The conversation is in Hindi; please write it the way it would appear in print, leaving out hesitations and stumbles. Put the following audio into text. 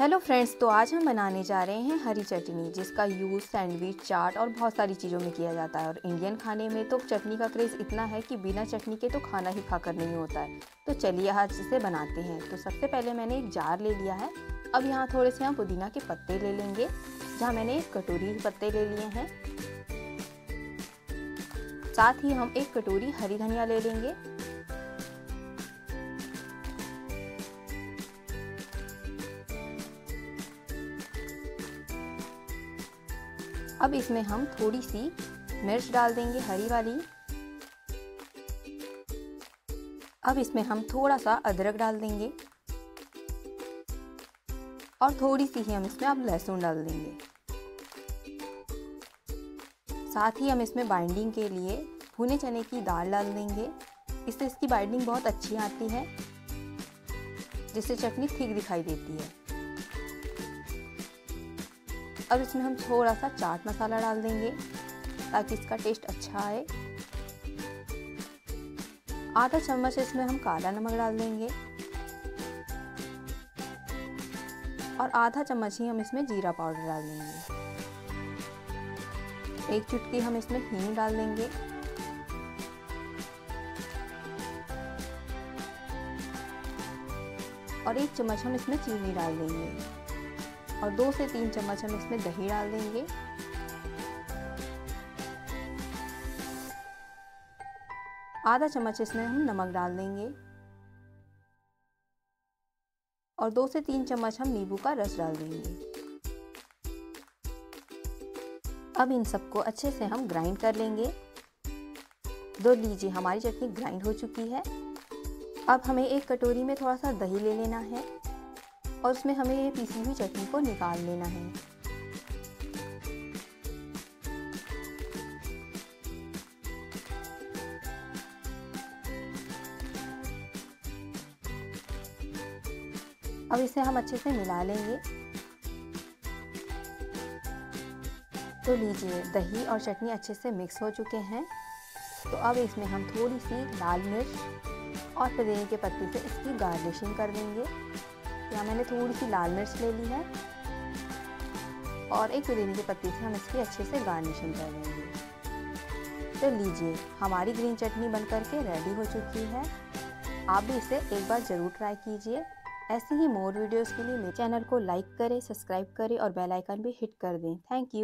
हेलो फ्रेंड्स, तो आज हम बनाने जा रहे हैं हरी चटनी, जिसका यूज़ सैंडविच, चाट और बहुत सारी चीज़ों में किया जाता है। और इंडियन खाने में तो चटनी का क्रेज़ इतना है कि बिना चटनी के तो खाना ही खाकर नहीं होता है। तो चलिए आज इसे बनाते हैं। तो सबसे पहले मैंने एक जार ले लिया है। अब यहाँ थोड़े से हम पुदीना के पत्ते ले लेंगे, जहाँ मैंने एक कटोरी पत्ते ले लिए हैं। साथ ही हम एक कटोरी हरी धनिया ले लेंगे। अब इसमें हम थोड़ी सी मिर्च डाल देंगे, हरी वाली। अब इसमें हम थोड़ा सा अदरक डाल देंगे और थोड़ी सी ही हम इसमें अब लहसुन डाल देंगे। साथ ही हम इसमें बाइंडिंग के लिए भुने चने की दाल डाल देंगे। इससे इसकी बाइंडिंग बहुत अच्छी आती है, जिससे चटनी ठीक दिखाई देती है। अब इसमें हम थोड़ा सा चाट मसाला डाल देंगे ताकि इसका टेस्ट अच्छा आए। आधा चम्मच इसमें हम काला नमक डाल देंगे और आधा चम्मच ही हम इसमें जीरा पाउडर डाल देंगे। एक चुटकी हम इसमें हींग डाल देंगे। और एक चम्मच हम इसमें चीनी डाल देंगे और 2 से 3 चम्मच हम इसमें दही डाल देंगे। आधा चम्मच इसमें हम नमक डाल देंगे और 2 से 3 चम्मच हम नींबू का रस डाल देंगे। अब इन सबको अच्छे से हम ग्राइंड कर लेंगे। तो लीजिए, हमारी चटनी ग्राइंड हो चुकी है। अब हमें एक कटोरी में थोड़ा सा दही ले लेना है और उसमें हमें ये पीसी हुई चटनी को निकाल लेना है। अब इसे हम अच्छे से मिला लेंगे। तो लीजिए, दही और चटनी अच्छे से मिक्स हो चुके हैं। तो अब इसमें हम थोड़ी सी लाल मिर्च और पुदीने के पत्ते से इसकी गार्निशिंग कर देंगे। यहाँ मैंने थोड़ी सी लाल मिर्च ले ली है और एक पुदीने के पत्ते से हम इसकी अच्छे से गार्निशिंग कर लेंगे। तो लीजिए, हमारी ग्रीन चटनी बनकर के रेडी हो चुकी है। आप भी इसे एक बार ज़रूर ट्राई कीजिए। ऐसे ही मोर वीडियोस के लिए मेरे चैनल को लाइक करें, सब्सक्राइब करें और बेल आइकन भी हिट कर दें। Thank you.